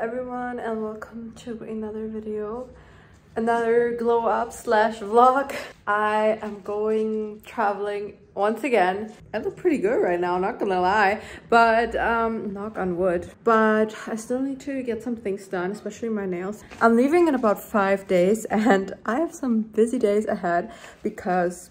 everyone, and welcome to another video, another glow up slash vlog. I am going traveling once again. I look pretty good right now, not gonna lie, but knock on wood, but I still need to get some things done, especially my nails. I'm leaving in about 5 days and I have some busy days ahead because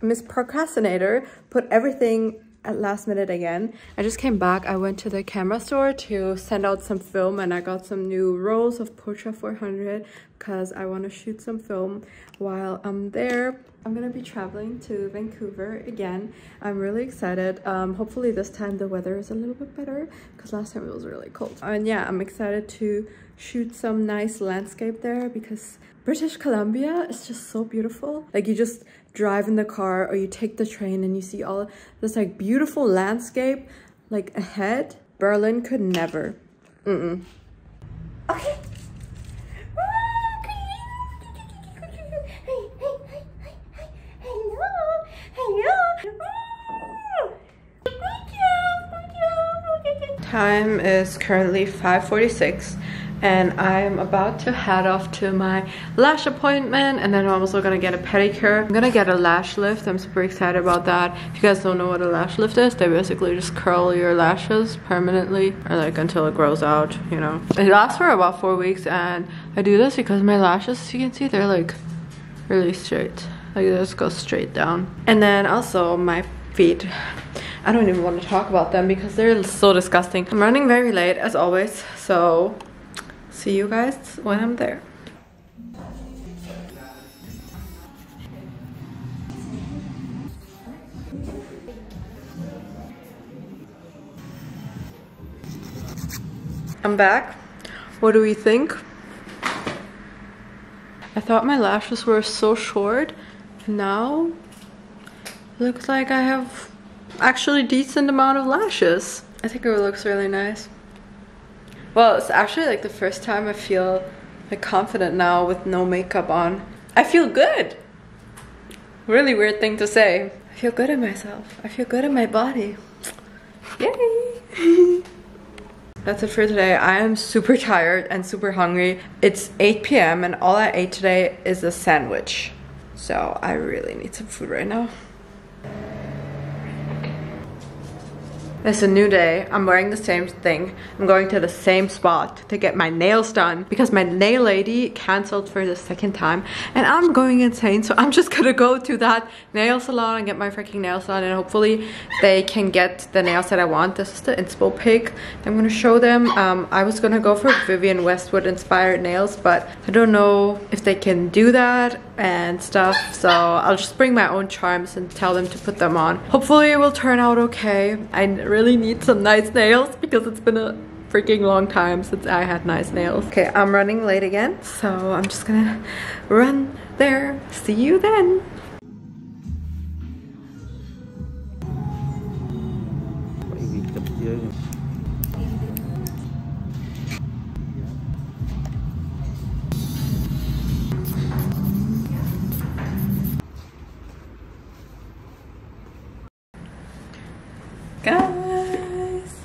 Miss Procrastinator put everything at last minute again. I just came back. I went to the camera store to send out some film and I got some new rolls of Portra 400 because I want to shoot some film while I'm there. I'm gonna be traveling to Vancouver again. I'm really excited. Hopefully this time the weather is a little bit better because last time it was really cold. And yeah, I'm excited to shoot some nice landscape there because British Columbia is just so beautiful. Like, you just drive in the car or you take the train and you see all this like beautiful landscape like ahead. Berlin could never. Okay. Time is currently 5:46 and I'm about to head off to my lash appointment, and then I'm also gonna get a pedicure. I'm gonna get a lash lift. I'm super excited about that. If you guys don't know what a lash lift is, they basically just curl your lashes permanently, or like until it grows out, you know. It lasts for about 4 weeks, and I do this because my lashes, as you can see, they're like really straight. Like, they just go straight down. And then also my feet. I don't even want to talk about them because they're so disgusting. I'm running very late as always, so see you guys when I'm there. I'm back. What do we think? I thought my lashes were so short. Now looks like I have actually decent amount of lashes. I think it looks really nice. Well, it's actually like the first time I feel like confident now with no makeup on. I feel good. Really weird thing to say. I feel good in myself. I feel good in my body. Yay! That's it for today. I am super tired and super hungry. It's 8 p.m. and all I ate today is a sandwich. So I really need some food right now. It's a new day. I'm wearing the same thing. I'm going to the same spot to get my nails done because my nail lady cancelled for the second time and I'm going insane, so I'm just gonna go to that nail salon and get my freaking nails done, and hopefully they can get the nails that I want. This is the inspo pic. I'm gonna show them. I was gonna go for Vivienne Westwood inspired nails, but I don't know if they can do that and stuff, so I'll just bring my own charms and tell them to put them on. Hopefully it will turn out okay. I really need some nice nails because it's been a freaking long time since I had nice nails. Okay, I'm running late again, so I'm just gonna run there. See you then.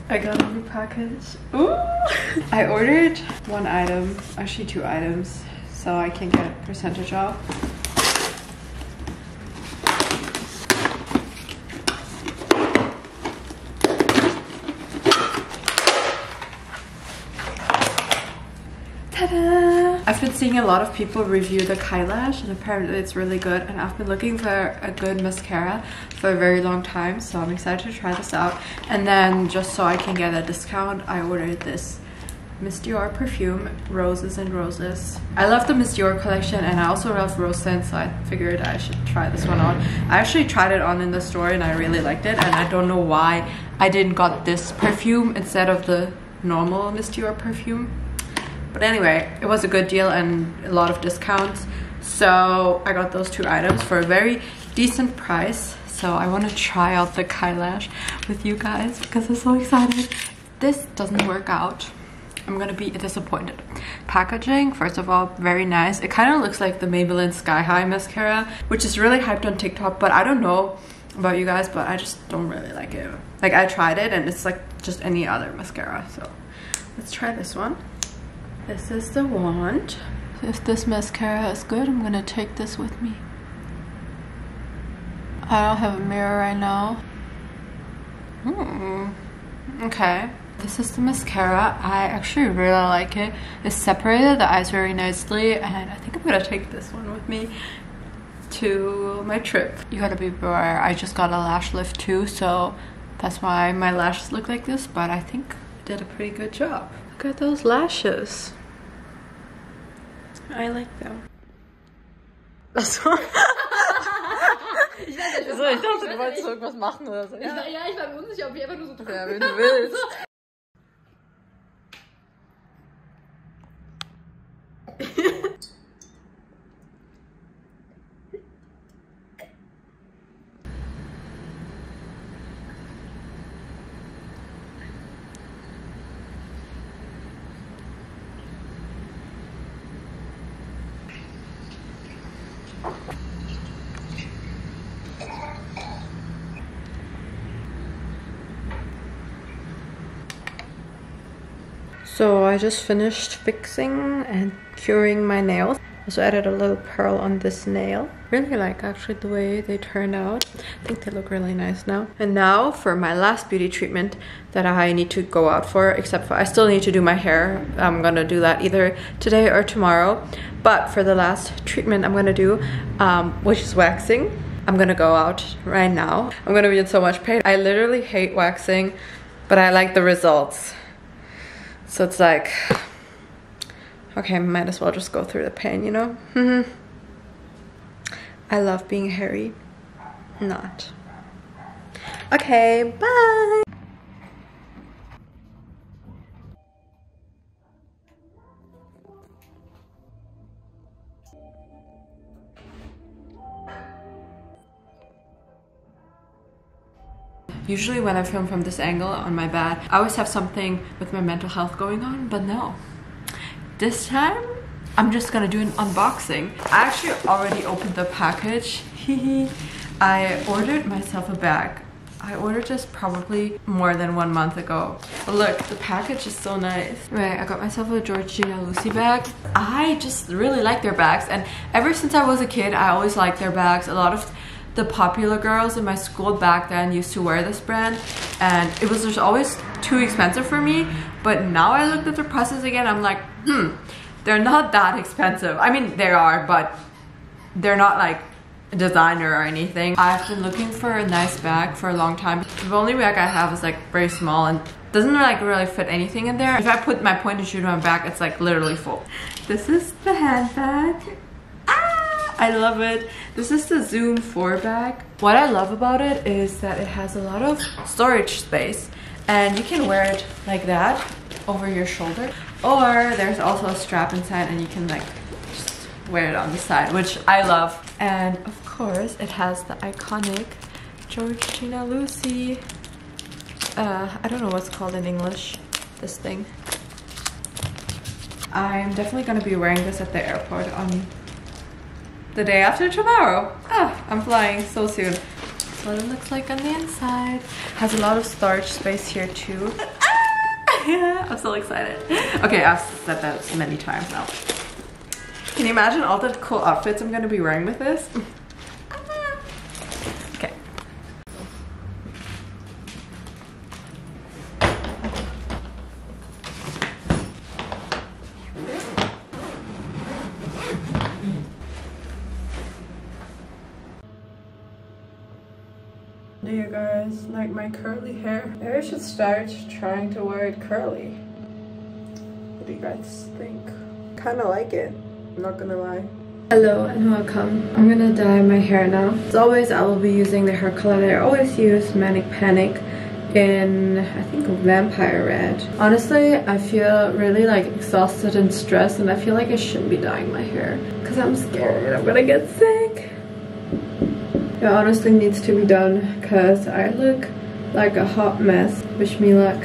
I got a new package. Ooh! I ordered one item, actually 2 items, so I can get a percentage off. Ta-da! I've been seeing a lot of people review the Kailash and apparently it's really good, and I've been looking for a good mascara for a very long time, so I'm excited to try this out. And then just so I can get a discount, I ordered this Miss Dior perfume, Roses and Roses. I love the Miss Dior collection and I also love rose scent, so I figured I should try this one on. I actually tried it on in the store and I really liked it, and I don't know why I didn't got this perfume instead of the normal Miss Dior perfume. But anyway, it was a good deal and a lot of discounts, so I got those 2 items for a very decent price. So I want to try out the Kailash with you guys because I'm so excited. If this doesn't work out, I'm gonna be disappointed. Packaging, first of all, very nice. It kind of looks like the Maybelline Sky High mascara, which is really hyped on TikTok, but I don't know about you guys, but I just don't really like it. Like, I tried it and it's like just any other mascara. So let's try this one. This is the wand. If this mascara is good, I'm gonna take this with me. I don't have a mirror right now. Okay. This is the mascara. I actually really like it. It's separated the eyes very nicely, and I think I'm gonna take this one with me to my trip. You gotta be aware, I just got a lash lift too, so that's why my lashes look like this, but I think I did a pretty good job. Look at those lashes. I like them. Ich dachte, so, ich dachte, du wolltest irgendwas machen oder so. Ich war mir unsicher, ob ich einfach nur so drücken. Ja, wenn du willst. So I just finished fixing and curing my nails. Also added a little pearl on this nail. Really like actually the way they turned out. I think they look really nice now. And now for my last beauty treatment that I need to go out for, except for I still need to do my hair. I'm gonna do that either today or tomorrow. But for the last treatment I'm gonna do, which is waxing, I'm gonna go out right now. I'm gonna be in so much pain. I literally hate waxing, but I like the results. So it's like, okay, might as well just go through the pain, you know? I love being hairy. Not. Okay, bye! Usually when I film from this angle on my bed, I always have something with my mental health going on, but no. This time, I'm just gonna do an unboxing. I actually already opened the package. I ordered myself a bag. I ordered this probably more than 1 month ago. But look, the package is so nice. Anyway, I got myself a George Gina Lucy bag. I just really like their bags, and ever since I was a kid, I always liked their bags. A lot of the popular girls in my school back then used to wear this brand, and it was just always too expensive for me. But now I looked at the prices again, I'm like, they're not that expensive. I mean, they are, but they're not like a designer or anything. I've been looking for a nice bag for a long time. The only bag I have is like very small and doesn't like really fit anything in there. If I put my point and shoot on my back, it's like literally full. This is the handbag. I love it. This is the ZOOM 4 bag. What I love about it is that it has a lot of storage space, and you can wear it like that over your shoulder, or there's also a strap inside and you can like just wear it on the side, which I love. And of course it has the iconic George Gina Lucy, I don't know what's called in English, this thing. I'm definitely gonna be wearing this at the airport on the day after tomorrow. Ah, I'm flying so soon. That's what it looks like on the inside. Has a lot of storage space here too. Ah! I'm so excited. Okay, I've said that many times now. Can you imagine all the cool outfits I'm gonna be wearing with this? Ah! Okay. Do you guys like my curly hair? Maybe I should start trying to wear it curly. What do you guys think? Kind of like it, I'm not gonna lie. Hello and welcome. I'm gonna dye my hair now. As always, I will be using the hair color that I always use, Manic Panic, in I think Vampire Red. Honestly, I feel really like exhausted and stressed, and I feel like I shouldn't be dyeing my hair because I'm scared I'm gonna get sick. It honestly needs to be done because I look like a hot mess. Wish me luck.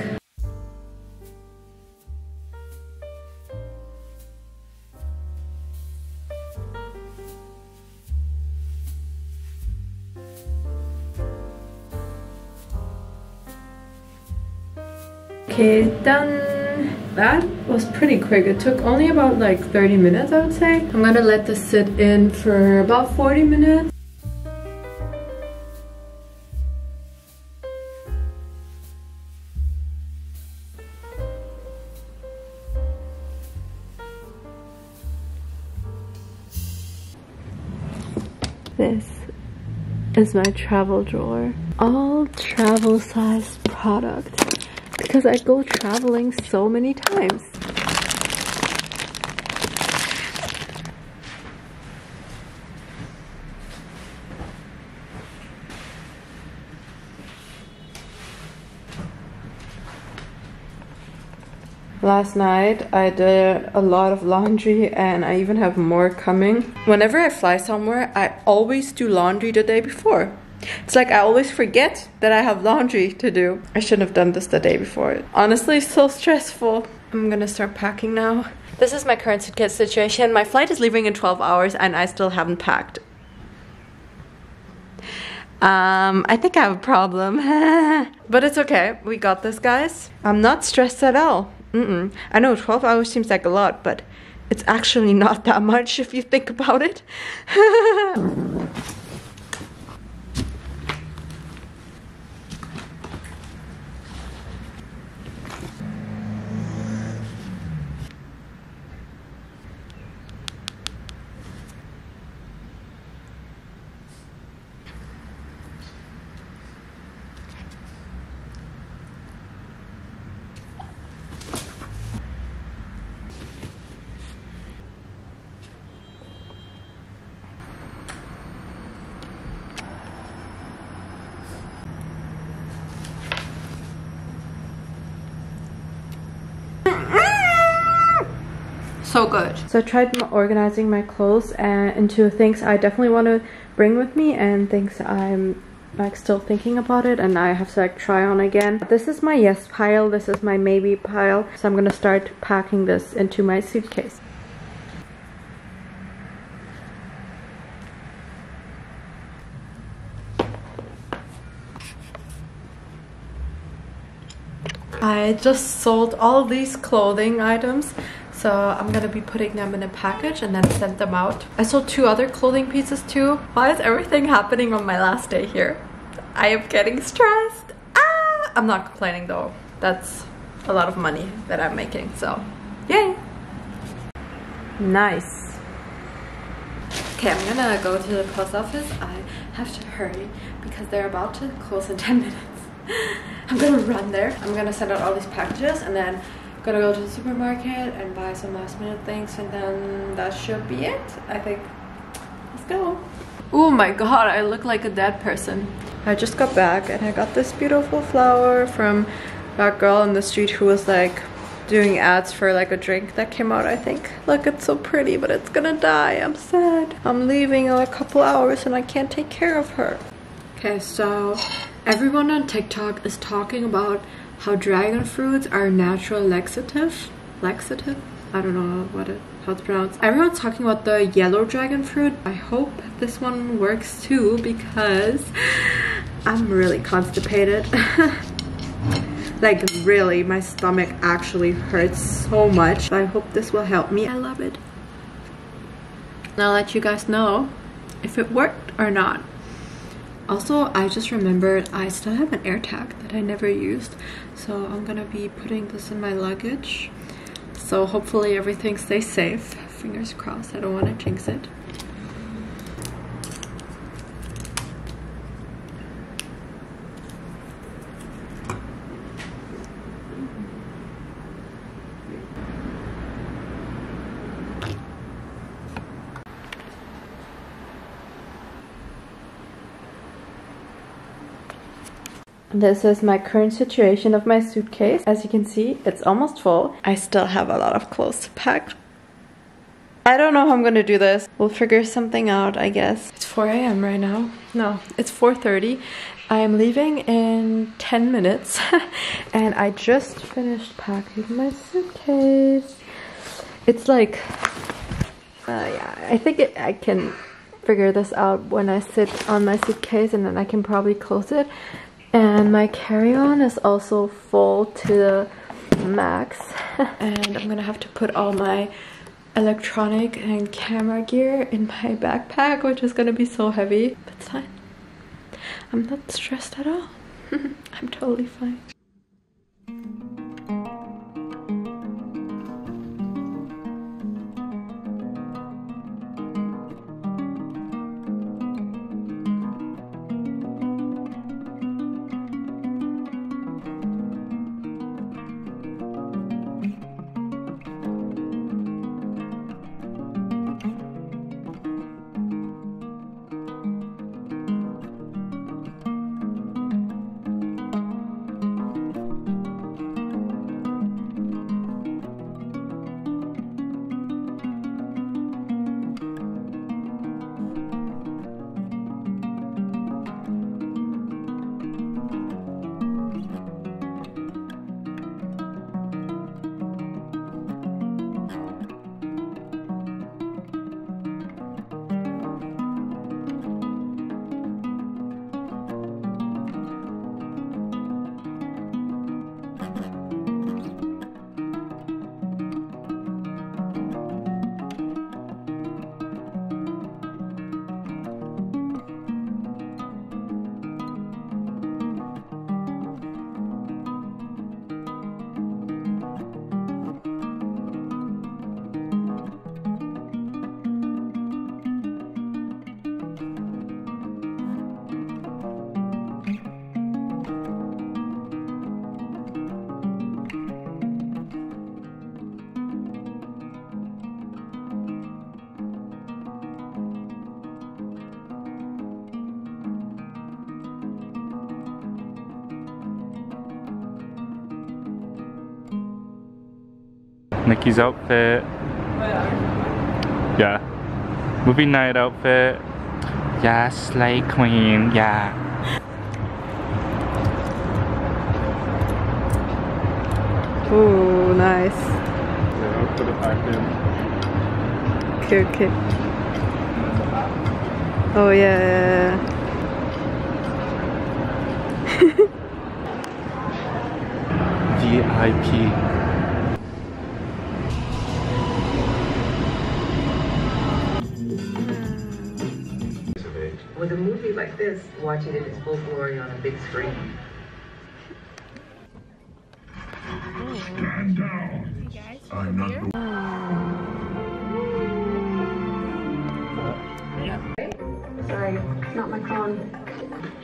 Okay, done. That was pretty quick. It took only about like 30 minutes, I would say. I'm gonna let this sit in for about 40 minutes. This is my travel drawer. All travel-sized products. Because I go traveling so many times. Last night I did a lot of laundry and I even have more coming. Whenever I fly somewhere, I always do laundry the day before. It's like I always forget that I have laundry to do. I shouldn't have done this the day before. Honestly, it's so stressful. I'm gonna start packing now. This is my current suitcase situation. My flight is leaving in 12 hours and I still haven't packed. I think I have a problem. But it's okay. We got this, guys. I'm not stressed at all. I know 12 hours seems like a lot, but it's actually not that much if you think about it. So good. So I tried organizing my clothes into things I definitely want to bring with me and things I'm like still thinking about it and I have to like try on again. This is my yes pile, this is my maybe pile. So I'm gonna start packing this into my suitcase. I just sold all these clothing items. So I'm gonna be putting them in a package and then send them out. I sold two other clothing pieces too. Why is everything happening on my last day here? I am getting stressed. Ah! I'm not complaining though. That's a lot of money that I'm making, so yay! Nice. Okay, I'm gonna go to the post office. I have to hurry because they're about to close in 10 minutes. I'm gonna run there. I'm gonna send out all these packages and then gotta go to the supermarket and buy some last minute things and then that should be it, I think. Let's go. Oh my god, I look like a dead person. I just got back and I got this beautiful flower from that girl in the street who was like doing ads for like a drink that came out, I think. Look, it's so pretty, but it's gonna die. I'm sad. I'm leaving in a couple hours and I can't take care of her. Okay, so everyone on TikTok is talking about how dragon fruits are natural laxative? I don't know how it's pronounced. Everyone's talking about the yellow dragon fruit. I hope this one works too because I'm really constipated. Like really, my stomach actually hurts so much. I hope this will help me. I love it. And I'll let you guys know if it worked or not. Also, I just remembered I still have an AirTag that I never used. So I'm gonna be putting this in my luggage. So hopefully everything stays safe. Fingers crossed, I don't wanna jinx it. This is my current situation of my suitcase. As you can see, it's almost full. I still have a lot of clothes to pack. I don't know how I'm gonna do this. We'll figure something out, I guess. It's 4 a.m. right now. No, it's 4:30. I am leaving in 10 minutes. And I just finished packing my suitcase. It's like, yeah, I think I can figure this out when I sit on my suitcase and then I can probably close it. And my carry-on is also full to the max. and I'm gonna have to put all my electronic and camera gear in my backpack, which is gonna be so heavy, but it's fine. I'm not stressed at all. I'm totally fine. Nikki's outfit, yeah, movie night outfit, yeah, slay queen, yeah. Ooh, nice. Yeah, I'll put it back in. Okay, okay. Oh yeah. VIP. With a movie like this, watch it in its full glory on a big screen. Stand down. You guys, I'm not here. Yeah. Sorry, it's not my phone.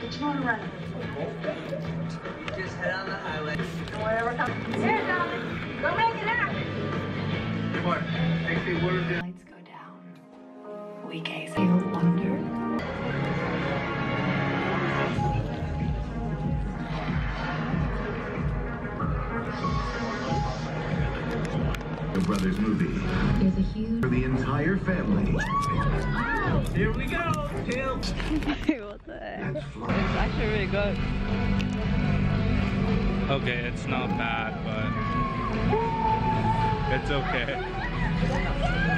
Get you on a run. Just head on the highway. And whatever comes. Here, darling. Go make it happen. Come on. Take the word down. Lights go down. We gaze in wonder. Brothers movie. There's a huge for the entire family. Oh, here we go. What the heck? It's actually really good. Okay, it's not bad, but it's okay.